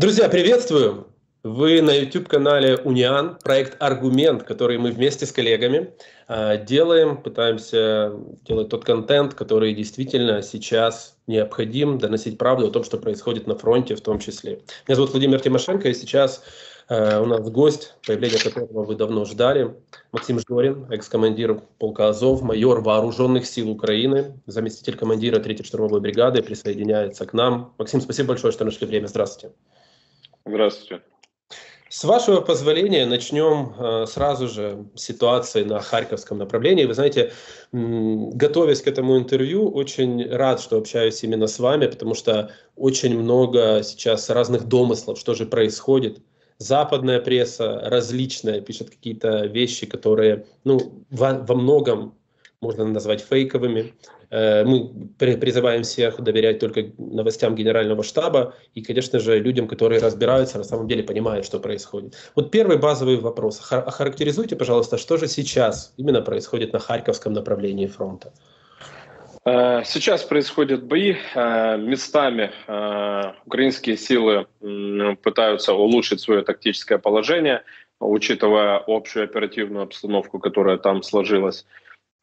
Друзья, приветствую! Вы на YouTube-канале УНІАН, проект «Аргумент», который мы вместе с коллегами делаем, пытаемся делать тот контент, который действительно сейчас необходим, доносить правду о том, что происходит на фронте в том числе. Меня зовут Владимир Тимошенко, и сейчас у нас гость, появление которого вы давно ждали, Максим Жорин, экс-командир полка АЗОВ, майор Вооруженных сил Украины, заместитель командира Третьей штурмовой бригады, присоединяется к нам. Максим, спасибо большое, что нашли время. Здравствуйте. Здравствуйте. С вашего позволения начнем сразу же с ситуации на Харьковском направлении. Вы знаете, готовясь к этому интервью, очень рад, что общаюсь именно с вами, потому что очень много сейчас разных домыслов, что же происходит. Западная пресса различная пишет какие-то вещи, которые во многом можно назвать фейковыми. Мы призываем всех доверять только новостям Генерального штаба и, конечно же, людям, которые разбираются, на самом деле понимают, что происходит. Вот первый базовый вопрос. Охарактеризуйте, пожалуйста, что же сейчас именно происходит на Харьковском направлении фронта? Сейчас происходят бои. Местами украинские силы пытаются улучшить свое тактическое положение, учитывая общую оперативную обстановку, которая там сложилась.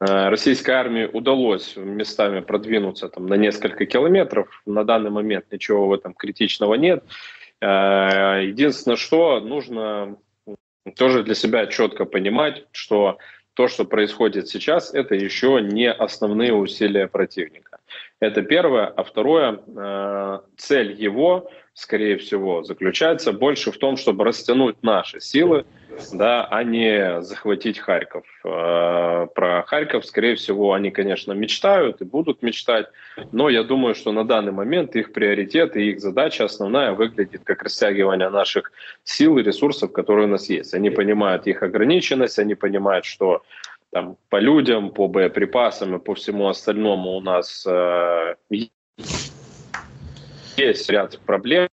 Российской армии удалось местами продвинуться там на несколько километров. На данный момент ничего в этом критичного нет. Единственное, что нужно тоже для себя четко понимать, что то, что происходит сейчас, это еще не основные усилия противника. Это первое. А второе, цель его, скорее всего, заключается больше в том, чтобы растянуть наши силы, да, а не захватить Харьков. Про Харьков, скорее всего, они, конечно, мечтают и будут мечтать, но я думаю, что на данный момент их приоритет и их задача основная выглядит как растягивание наших сил и ресурсов, которые у нас есть. Они понимают их ограниченность, они понимают, что там, по людям, по боеприпасам и по всему остальному у нас есть ряд проблем,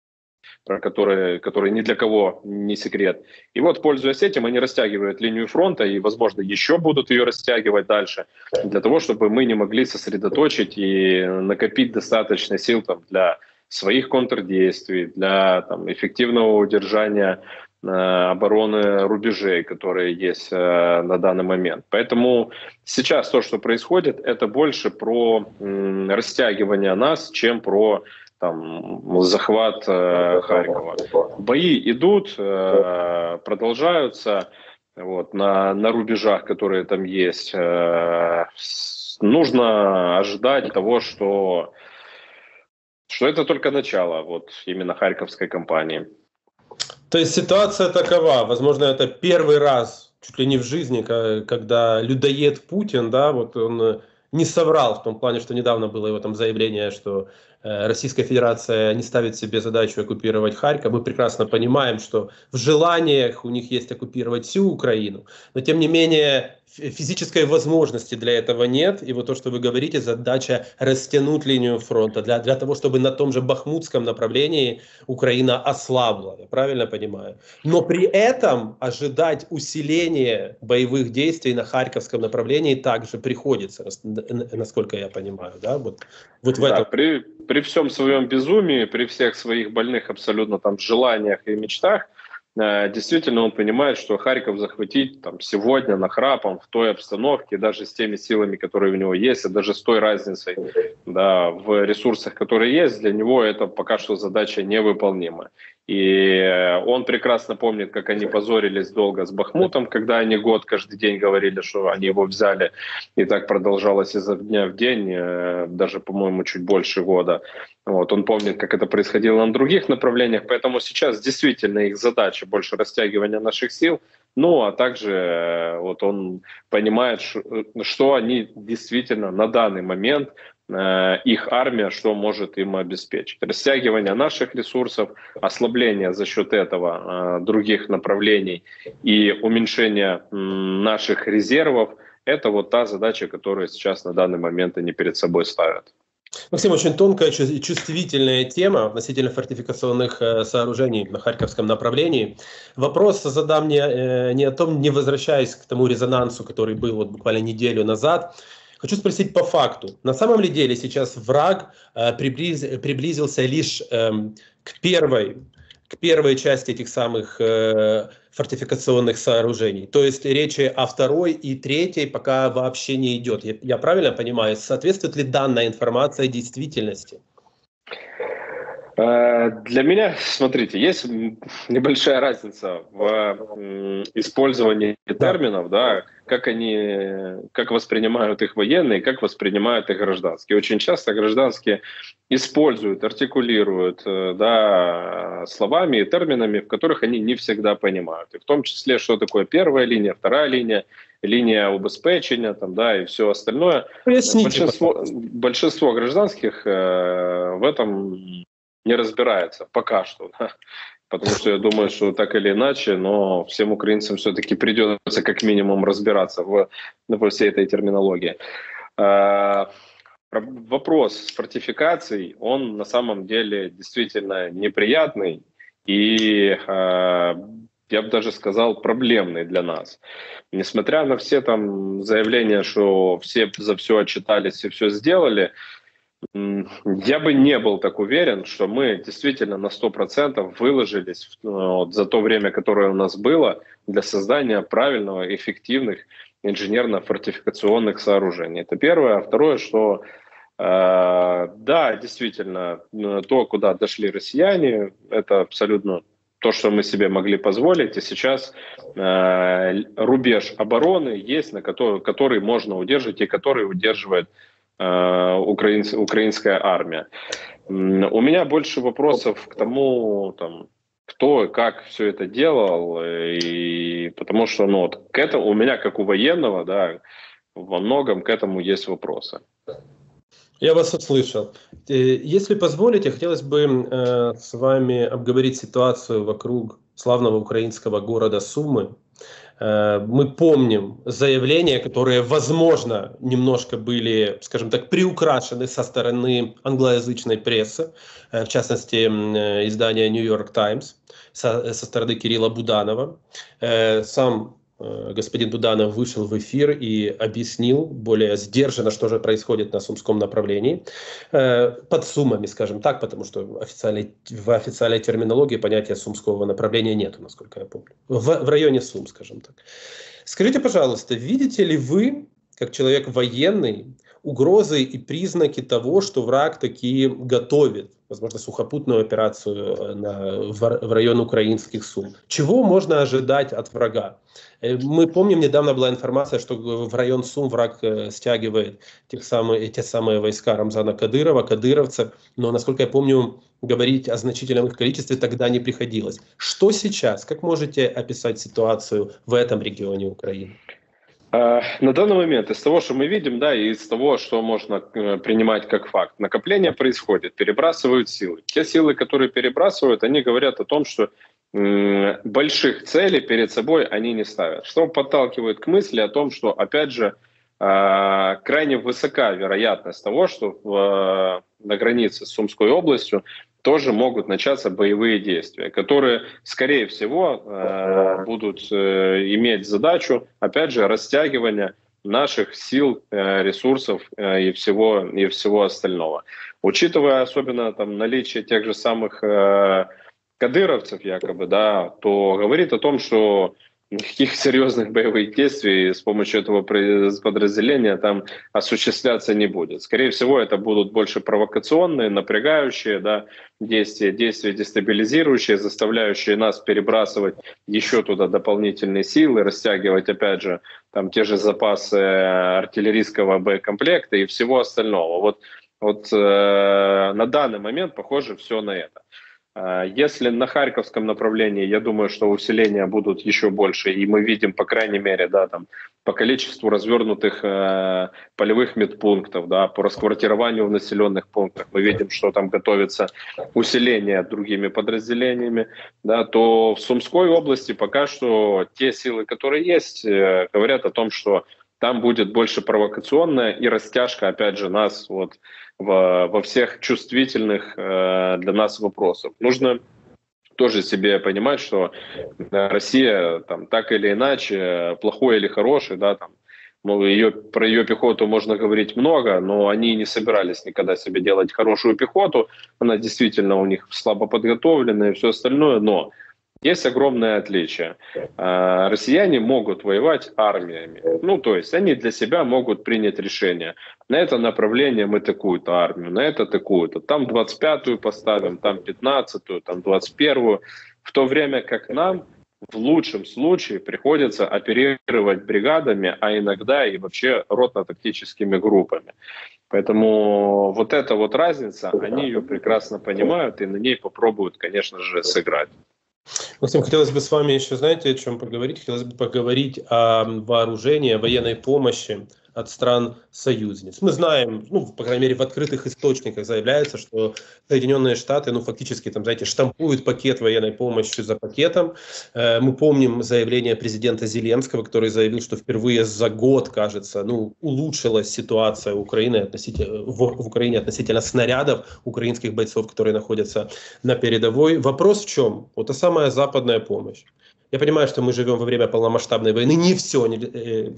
которые ни для кого не секрет. И вот, пользуясь этим, они растягивают линию фронта и, возможно, еще будут ее растягивать дальше, для того, чтобы мы не могли сосредоточить и накопить достаточно сил там, для своих контрдействий, для там, эффективного удержания обороны рубежей, которые есть на данный момент. Поэтому сейчас то, что происходит, это больше про растягивание нас, чем про там, захват Харькова. Бои идут, продолжаются вот, на рубежах, которые там есть. Нужно ожидать того, что это только начало вот, именно харьковской кампании. То есть ситуация такова. Возможно, это первый раз, чуть ли не в жизни, когда людоед Путин, да, вот он не соврал в том плане, что недавно было его там заявление, что Российская Федерация не ставит себе задачу оккупировать Харьков. Мы прекрасно понимаем, что в желаниях у них есть оккупировать всю Украину. Но, тем не менее, физической возможности для этого нет. И вот то, что вы говорите, задача растянуть линию фронта для того, чтобы на том же Бахмутском направлении Украина ослабла. Я правильно понимаю? Но при этом ожидать усиления боевых действий на Харьковском направлении также приходится, насколько я понимаю. Да? Вот в этом... При всем своем безумии, при всех своих больных абсолютно там желаниях и мечтах, действительно он понимает, что Харьков захватить там, сегодня нахрапом, в той обстановке, даже с теми силами, которые у него есть, и даже с той разницей да, в ресурсах, которые есть, для него это пока что задача невыполнима. И он прекрасно помнит, как они позорились долго с Бахмутом, когда они год каждый день говорили, что они его взяли. И так продолжалось изо дня в день, даже, по-моему, чуть больше года. Вот, он помнит, как это происходило на других направлениях. Поэтому сейчас действительно их задача больше растягивания наших сил. Ну, а также вот он понимает, что они действительно на данный момент... их армия, что может им обеспечить. Растягивание наших ресурсов, ослабление за счет этого других направлений и уменьшение наших резервов – это вот та задача, которую сейчас на данный момент они перед собой ставят. Максим, очень тонкая и чувствительная тема относительно фортификационных сооружений на Харьковском направлении. Вопрос задам не о том, не возвращаясь к тому резонансу, который был вот буквально неделю назад. Хочу спросить по факту. На самом ли деле сейчас враг приблизился лишь к первой, к первой части этих самых фортификационных сооружений. То есть речи о второй и третьей пока вообще не идет. Я правильно понимаю, соответствует ли данная информация действительности? Для меня, смотрите, есть небольшая разница в использовании терминов, да, как воспринимают их военные, как воспринимают их гражданские. Очень часто гражданские используют, артикулируют, да, словами и терминами, в которых они не всегда понимают. И в том числе, что такое первая линия, вторая линия, линия обеспечения, там, да, и все остальное. Большинство гражданских в этом не разбирается пока что, да? Потому что я думаю, что так или иначе, но всем украинцам все-таки придется как минимум разбираться во всей этой терминологии. Вопрос с фортификацией, он на самом деле действительно неприятный и, я бы даже сказал, проблемный для нас. Несмотря на все там заявления, что все за все отчитались и все сделали, я бы не был так уверен, что мы действительно на 100% выложились за то время, которое у нас было, для создания правильного, эффективных инженерно-фортификационных сооружений. Это первое. А второе, что да, действительно, то, куда дошли россияне, это абсолютно то, что мы себе могли позволить. И сейчас рубеж обороны есть, на который можно удерживать и который удерживает украинская армия. У меня больше вопросов к тому, там, кто и как все это делал, и потому что, ну, вот, к этому у меня, как у военного, да, во многом к этому есть вопросы. Я вас услышал. Если позволите, хотелось бы с вами обговорить ситуацию вокруг славного украинского города Сумы. Мы помним заявления, которые, возможно, немножко были, скажем так, приукрашены со стороны англоязычной прессы, в частности, издания «Нью-Йорк Таймс», со стороны Кирилла Буданова. Сам господин Буданов вышел в эфир и объяснил более сдержанно, что же происходит на сумском направлении, под Сумами, скажем так, потому что в официальной терминологии понятия сумского направления нету, насколько я помню, в районе Сум, скажем так. Скажите, пожалуйста, видите ли вы, как человек военный, угрозы и признаки того, что враг таки готовит, возможно, сухопутную операцию в район украинских Сум? Чего можно ожидать от врага? Мы помним, недавно была информация, что в район Сум враг стягивает те самые войска Рамзана Кадырова, кадыровцев, но, насколько я помню, говорить о значительном их количестве тогда не приходилось. Что сейчас? Как можете описать ситуацию в этом регионе Украины? На данный момент из того, что мы видим, да, и из того, что можно принимать как факт, накопление происходит, перебрасывают силы. Те силы, которые перебрасывают, они говорят о том, что больших целей перед собой они не ставят. Что подталкивает к мысли о том, что, опять же, крайне высока вероятность того, что на границе с Сумской областью тоже могут начаться боевые действия, которые, скорее всего, будут иметь задачу, опять же, растягивания наших сил, ресурсов и всего остального. Учитывая особенно там наличие тех же самых кадыровцев, якобы, да, то говорит о том, что никаких серьезных боевых действий с помощью этого подразделения там осуществляться не будет. Скорее всего, это будут больше провокационные, напрягающие, да, действия дестабилизирующие, заставляющие нас перебрасывать еще туда дополнительные силы, растягивать, опять же, там те же запасы артиллерийского боекомплекта и всего остального. Вот на данный момент похоже все на это. Если на Харьковском направлении, я думаю, что усиления будут еще больше, и мы видим, по крайней мере, да, там, по количеству развернутых полевых медпунктов, да, по расквартированию в населенных пунктах, мы видим, что там готовится усиление другими подразделениями, да, то в Сумской области пока что те силы, которые есть, говорят о том, что там будет больше провокационная и растяжка, опять же, нас вот во всех чувствительных для нас вопросах. Нужно тоже себе понимать, что Россия там так или иначе, плохой или хороший, да, там, Ну, про ее пехоту можно говорить много, но они не собирались никогда себе делать хорошую пехоту. Она действительно у них слабо подготовленная и все остальное. Но есть огромное отличие. Россияне могут воевать армиями. Ну, то есть они для себя могут принять решение. На это направление мы такую-то армию, на это такую-то. Там 25-ю поставим, там 15-ю, там 21-ю. В то время как нам в лучшем случае приходится оперировать бригадами, а иногда и вообще ротно-тактическими группами. Поэтому вот эта вот разница, они ее прекрасно понимают и на ней попробуют, конечно же, сыграть. Максим, хотелось бы с вами еще, знаете, о чем поговорить? Хотелось бы поговорить о вооружении, о военной помощи от стран-союзниц. Мы знаем, ну, по крайней мере, в открытых источниках заявляется, что Соединенные Штаты, ну, фактически, там, знаете, штампуют пакет военной помощи за пакетом. Мы помним заявление президента Зеленского, который заявил, что впервые за год, кажется, ну, улучшилась ситуация Украины относительно, в Украине относительно снарядов украинских бойцов, которые находятся на передовой. Вопрос в чем? Вот та самая западная помощь. Я понимаю, что мы живем во время полномасштабной войны, не все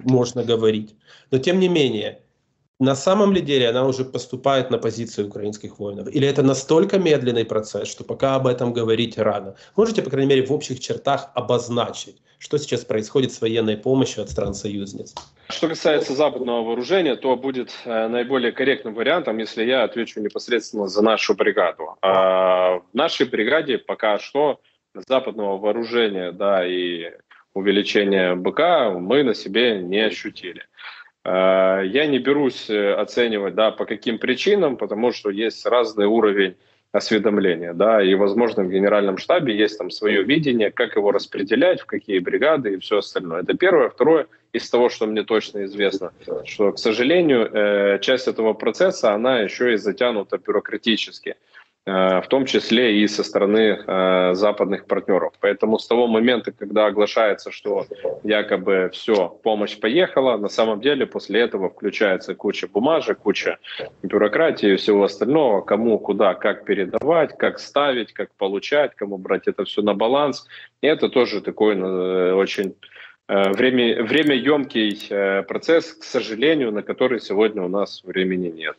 можно говорить. Но тем не менее, на самом ли деле она уже поступает на позицию украинских воинов? Или это настолько медленный процесс, что пока об этом говорить рано? Можете, по крайней мере, в общих чертах обозначить, что сейчас происходит с военной помощью от стран-союзниц? Что касается западного вооружения, то будет наиболее корректным вариантом, если я отвечу непосредственно за нашу бригаду. В нашей бригаде пока что западного вооружения, да, и увеличения БК мы на себе не ощутили. Я не берусь оценивать, да, по каким причинам, потому что есть разный уровень осведомления, да, и, возможно, в Генеральном штабе есть там свое видение, как его распределять, в какие бригады и все остальное. Это первое. Второе, из того, что мне точно известно, что, к сожалению, часть этого процесса, она еще и затянута бюрократически, в том числе и со стороны западных партнеров. Поэтому с того момента, когда оглашается, что якобы все, помощь поехала, на самом деле после этого включается куча бумажек, куча бюрократии и всего остального, кому, куда, как передавать, как ставить, как получать, кому брать это все на баланс. И это тоже такой очень времяемкий процесс, к сожалению, на который сегодня у нас времени нет.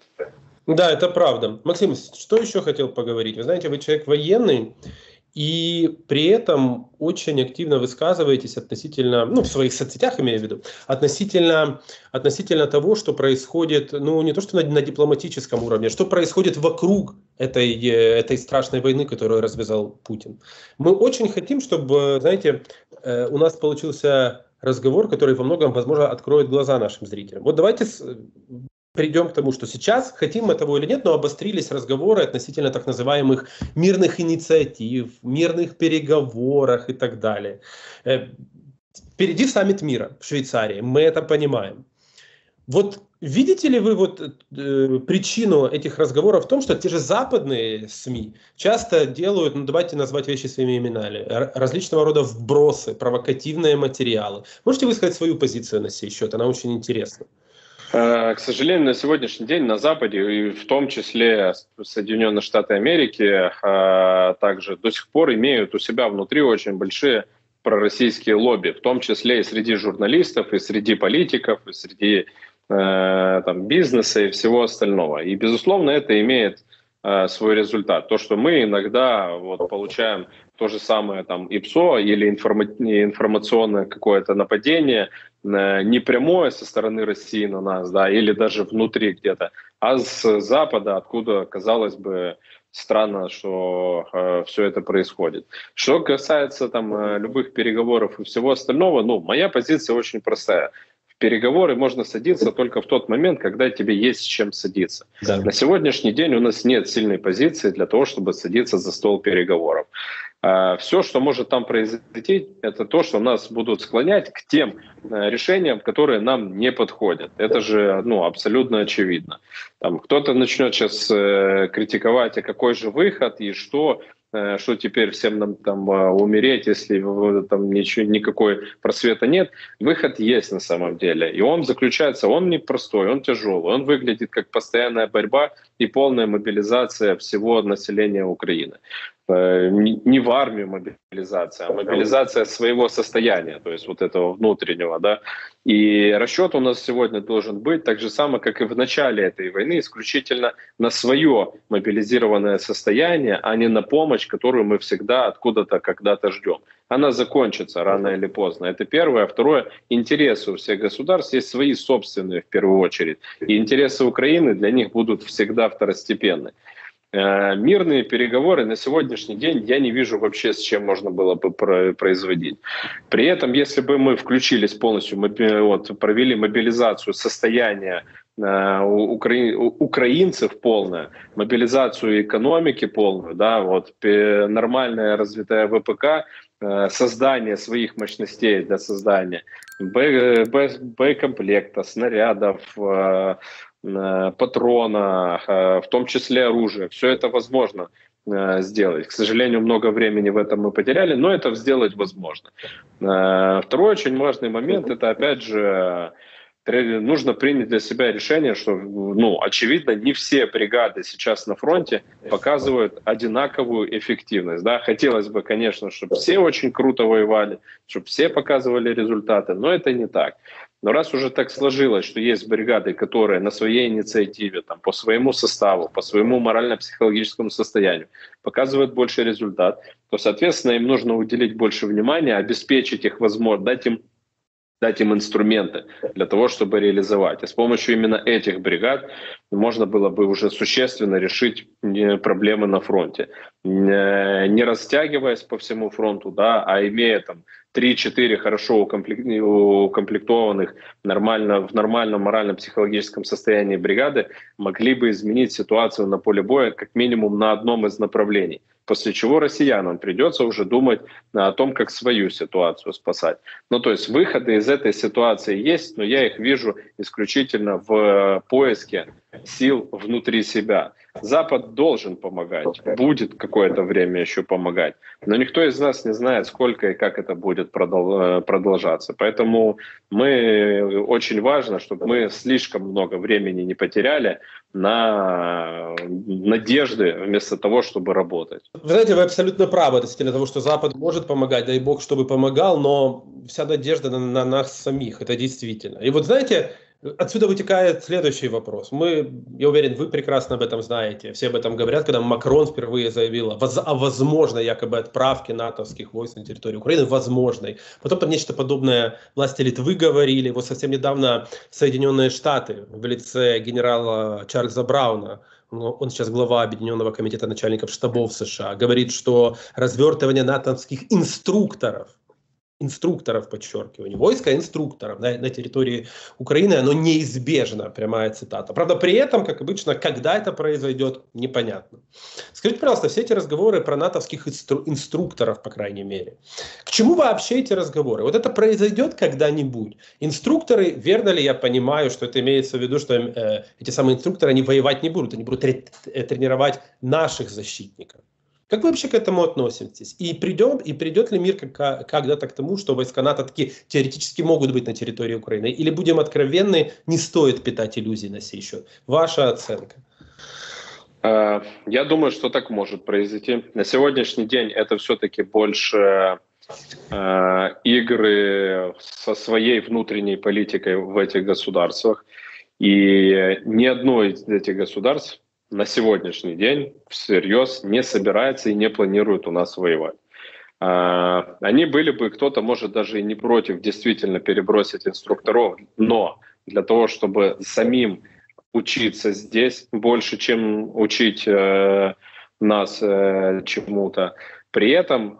Да, это правда. Максим, что еще хотел поговорить? Вы знаете, вы человек военный, и при этом очень активно высказываетесь относительно, ну, в своих соцсетях, имею в виду, относительно того, что происходит, ну, не то что на дипломатическом уровне, что происходит вокруг этой страшной войны, которую развязал Путин. Мы очень хотим, чтобы, знаете, у нас получился разговор, который во многом, возможно, откроет глаза нашим зрителям. Вот давайте придем к тому, что сейчас, хотим мы того или нет, но обострились разговоры относительно так называемых мирных инициатив, мирных переговоров и так далее. Впереди саммит мира в Швейцарии, мы это понимаем. Вот видите ли вы вот, причину этих разговоров в том, что те же западные СМИ часто делают, ну давайте назвать вещи своими именами, различного рода вбросы, провокативные материалы. Можете высказать свою позицию на сей счет, она очень интересна. К сожалению, на сегодняшний день на Западе, и в том числе Соединенные Штаты Америки, также до сих пор имеют у себя внутри очень большие пророссийские лобби, в том числе и среди журналистов, и среди политиков, и среди там, бизнеса и всего остального. И, безусловно, это имеет свой результат. То, что мы иногда вот, получаем то же самое там, ИПСО или информационное какое-то нападение, не прямое со стороны России на нас, да, или даже внутри где-то, а с Запада, откуда, казалось бы, странно, что все это происходит. Что касается там любых переговоров и всего остального, ну, моя позиция очень простая. В переговоры можно садиться только в тот момент, когда тебе есть с чем садиться. Да. На сегодняшний день у нас нет сильной позиции для того, чтобы садиться за стол переговоров. Все, что может там произойти, это то, что нас будут склонять к тем решениям, которые нам не подходят. Это же, ну, абсолютно очевидно. Там кто-то начнет сейчас критиковать, а какой же выход и что теперь всем нам там умереть, если там ничего, никакой просвета нет. Выход есть на самом деле. И он заключается, он непростой, он тяжелый, он выглядит как постоянная борьба и полная мобилизация всего населения Украины. не в армию мобилизация, а мобилизация своего состояния, то есть вот этого внутреннего, да. И расчет у нас сегодня должен быть так же само, как и в начале этой войны, исключительно на свое мобилизированное состояние, а не на помощь, которую мы всегда откуда-то когда-то ждем. Она закончится рано или поздно. Это первое. Второе, интересы у всех государств есть свои собственные в первую очередь. И интересы Украины для них будут всегда второстепенны. Мирные переговоры на сегодняшний день я не вижу вообще, с чем можно было бы производить. При этом, если бы мы включились полностью, провели мобилизацию состояния украинцев полную, мобилизацию экономики полную, да, вот, нормальная развитая ВПК, создание своих мощностей для создания боекомплекта, снарядов, патрона, в том числе оружие. Все это возможно сделать. К сожалению, много времени в этом мы потеряли, но это сделать возможно. Второй очень важный момент, это опять же нужно принять для себя решение, что, очевидно, не все бригады сейчас на фронте показывают одинаковую эффективность. Да? Хотелось бы, конечно, чтобы все очень круто воевали, чтобы все показывали результаты, но это не так. Но раз уже так сложилось, что есть бригады, которые на своей инициативе, там, по своему составу, по своему морально-психологическому состоянию показывают больше результат, то, соответственно, им нужно уделить больше внимания, обеспечить их возможность, дать им инструменты для того, чтобы реализовать. И с помощью именно этих бригад можно было бы уже существенно решить проблемы на фронте. Не растягиваясь по всему фронту, да, а имея там 3-4 хорошо укомплектованных в нормальном морально-психологическом состоянии бригады могли бы изменить ситуацию на поле боя как минимум на одном из направлений. После чего россиянам придется уже думать о том, как свою ситуацию спасать. Ну, то есть выходы из этой ситуации есть, но я их вижу исключительно в поиске сил внутри себя. Запад должен помогать, будет какое-то время еще помогать, но никто из нас не знает, сколько и как это будет продолжаться. Поэтому очень важно, чтобы мы слишком много времени не потеряли на надежды вместо того, чтобы работать. Вы знаете, вы абсолютно правы относительно того, что Запад может помогать, дай бог, чтобы помогал, но вся надежда на нас самих, это действительно. И вот знаете, отсюда вытекает следующий вопрос. Я уверен, вы прекрасно об этом знаете. Все об этом говорят, когда Макрон впервые заявил о возможной якобы отправке натовских войск на территорию Украины. Возможной. Потом там нечто подобное власти Литвы говорили. Вот совсем недавно Соединенные Штаты в лице генерала Чарльза Брауна, он сейчас глава Объединенного комитета начальников штабов США, говорит, что развертывание натовских инструкторов, подчеркиваю, войска инструкторов на территории Украины, оно неизбежно, прямая цитата. Правда, при этом, как обычно, когда это произойдет, непонятно. Скажите, пожалуйста, все эти разговоры про натовских инструкторов, по крайней мере, к чему вообще эти разговоры? Вот это произойдет когда-нибудь? Инструкторы, верно ли я понимаю, что это имеется в виду, что эти самые инструкторы, они воевать не будут, они будут тренировать наших защитников? Как вы вообще к этому относитесь? И придет ли мир когда-то к тому, что войска НАТО таки теоретически могут быть на территории Украины? Или, будем откровенны, не стоит питать иллюзий на сей счет? Ваша оценка? Я думаю, что так может произойти. На сегодняшний день это все-таки больше игры со своей внутренней политикой в этих государствах. И ни одно из этих государств на сегодняшний день всерьез не собирается и не планирует у нас воевать. Они были бы, кто-то может даже и не против действительно перебросить инструкторов, но для того, чтобы самим учиться здесь больше, чем учить нас чему-то. При этом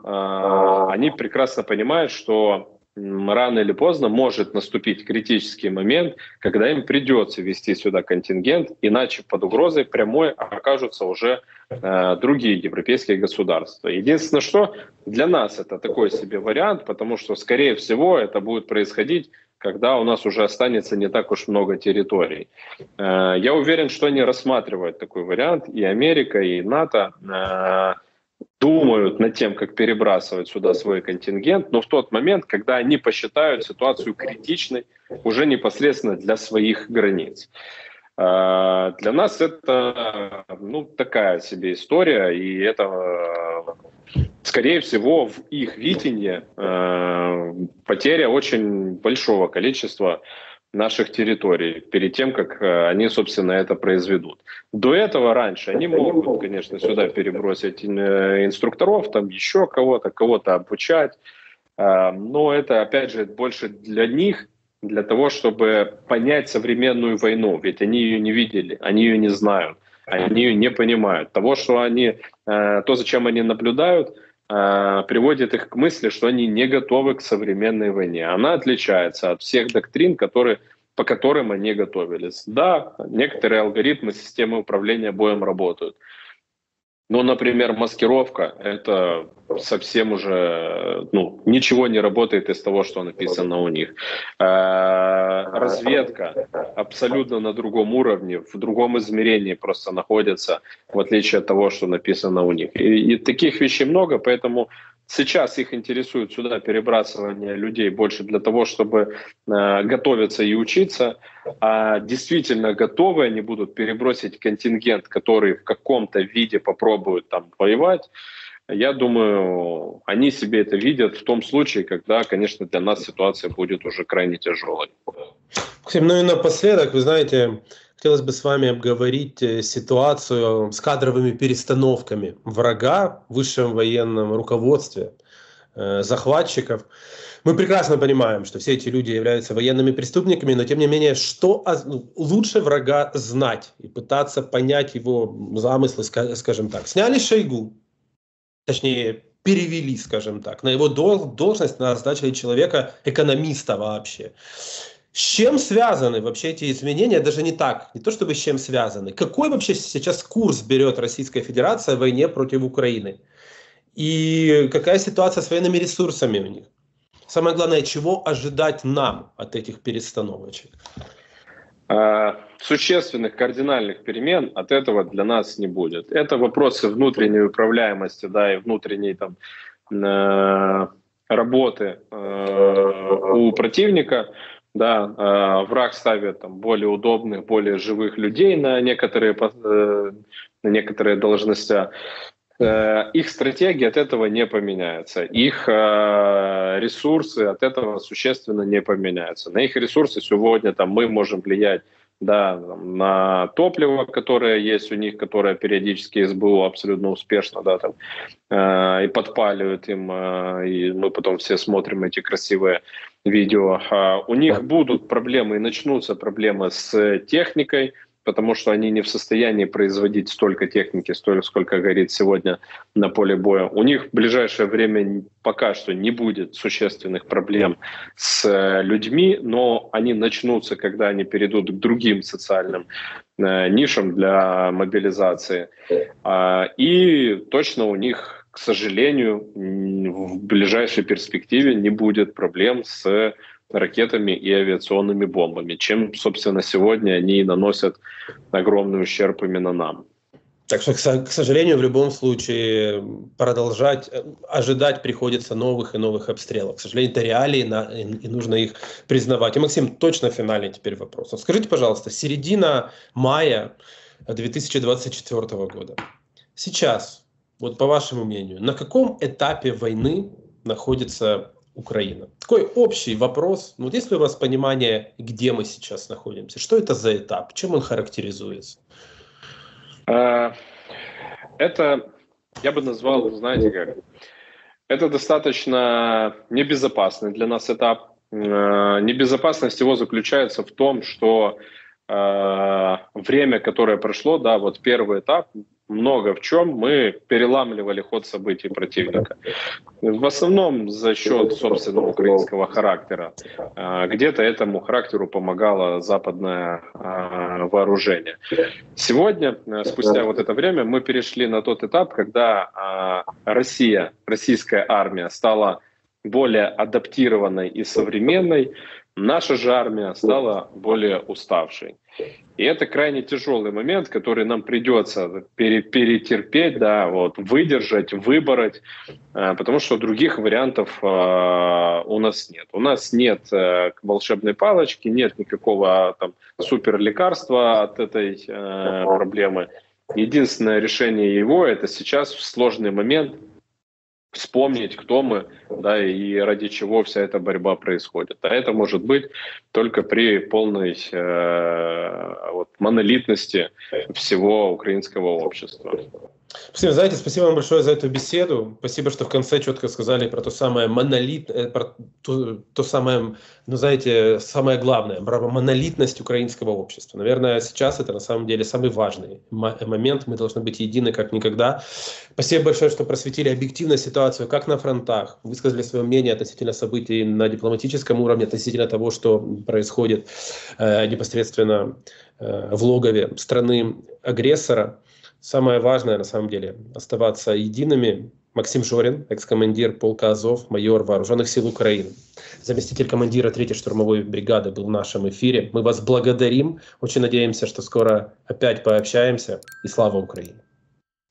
они прекрасно понимают, что рано или поздно может наступить критический момент, когда им придется вести сюда контингент, иначе под угрозой прямой окажутся уже другие европейские государства. Единственное, что для нас это такой себе вариант, потому что, скорее всего, это будет происходить, когда у нас уже останется не так уж много территорий. Я уверен, что они рассматривают такой вариант, и Америка, и НАТО думают над тем, как перебрасывать сюда свой контингент, но в тот момент, когда они посчитают ситуацию критичной уже непосредственно для своих границ. Для нас это, ну, такая себе история, и это, скорее всего, в их видении потеря очень большого количества наших территорий перед тем, как они, собственно, это произведут. До этого раньше они могут, конечно, сюда перебросить инструкторов, там еще кого-то, кого-то обучать, но это, опять же, больше для них, для того, чтобы понять современную войну. Ведь они ее не видели, они ее не знают, они ее не понимают. Того, что они, то, зачем они наблюдают, приводит их к мысли, что они не готовы к современной войне. Она отличается от всех доктрин, по которым они готовились. Да, некоторые алгоритмы системы управления боем работают. Но, например, маскировка — это совсем уже, ну, ничего не работает из того, что написано у них. Разведка абсолютно на другом уровне, в другом измерении просто находится, в отличие от того, что написано у них. И таких вещей много, поэтому сейчас их интересует сюда перебрасывание людей больше для того, чтобы готовиться и учиться. А действительно готовы они будут перебросить контингент, который в каком-то виде попробует там воевать. Я думаю, они себе это видят в том случае, когда, конечно, для нас ситуация будет уже крайне тяжелой. Максим, ну и напоследок, вы знаете, хотелось бы с вами обговорить ситуацию с кадровыми перестановками врага в высшем военном руководстве, захватчиков. Мы прекрасно понимаем, что все эти люди являются военными преступниками, но тем не менее, что лучше врага знать и пытаться понять его замыслы, скажем так. Сняли Шойгу. Точнее, перевели, скажем так, на его должность назначили человека-экономиста вообще. С чем связаны вообще эти изменения? Даже не так, не то чтобы с чем связаны. Какой вообще сейчас курс берет Российская Федерация в войне против Украины? И какая ситуация с военными ресурсами у них? Самое главное, чего ожидать нам от этих перестановочек? Существенных кардинальных перемен от этого для нас не будет. Это вопросы внутренней управляемости, да, и внутренней там работы у противника. Да, враг ставит там более удобных, более живых людей на некоторые должности. Их стратегия от этого не поменяется, их ресурсы от этого существенно не поменяются. На их ресурсы сегодня там мы можем влиять, да, на топливо, которое есть у них, которое периодически СБУ абсолютно успешно, да, там, и подпаливают им, и мы потом все смотрим эти красивые видео. У них будут проблемы и начнутся проблемы с техникой, потому что они не в состоянии производить столько техники, столько, сколько горит сегодня на поле боя. У них в ближайшее время пока что не будет существенных проблем с людьми, но они начнутся, когда они перейдут к другим социальным нишам для мобилизации. И точно у них, к сожалению, в ближайшей перспективе не будет проблем с ракетами и авиационными бомбами, чем, собственно, сегодня они и наносят огромный ущерб именно нам. Так что, к сожалению, в любом случае продолжать ожидать приходится новых и новых обстрелов. К сожалению, это реалии, и нужно их признавать. И, Максим, точно финальный теперь вопрос. Скажите, пожалуйста, середина мая 2024 года. Сейчас, вот по вашему мнению, на каком этапе войны находится Украина? Такой общий вопрос. Вот есть ли у вас понимание, где мы сейчас находимся? Что это за этап? Чем он характеризуется? Это, я бы назвал, знаете как, это достаточно небезопасный для нас этап. Небезопасность его заключается в том, что время, которое прошло, да, вот первый этап, много в чем мы переламывали ход событий противника. В основном за счет, собственно, украинского характера. Где-то этому характеру помогало западное вооружение. Сегодня, спустя вот это время, мы перешли на тот этап, когда российская армия стала более адаптированной и современной, наша же армия стала более уставшей. И это крайне тяжелый момент, который нам придется перетерпеть, да, вот, выдержать, выбороть, потому что других вариантов у нас нет. У нас нет волшебной палочки, нет никакого там супер-лекарства от этой проблемы. Единственное решение его – это сейчас в сложный момент вспомнить, кто мы, да, и ради чего вся эта борьба происходит. А это может быть только при полной монолитности всего украинского общества. Спасибо, знаете, спасибо вам большое за эту беседу. Спасибо, что в конце четко сказали про то самое самое главное, про монолитность украинского общества. Наверное, сейчас это на самом деле самый важный момент. Мы должны быть едины как никогда. Спасибо большое, что просветили объективно ситуацию, как на фронтах. Высказали свое мнение относительно событий на дипломатическом уровне, относительно того, что происходит непосредственно в логове страны-агрессора. Самое важное, на самом деле, оставаться едиными. Максим Жорин, экс-командир полка АЗОВ, майор Вооруженных сил Украины, заместитель командира 3-й штурмовой бригады, был в нашем эфире. Мы вас благодарим. Очень надеемся, что скоро опять пообщаемся. И слава Украине!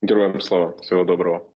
Героям слава! Всего доброго!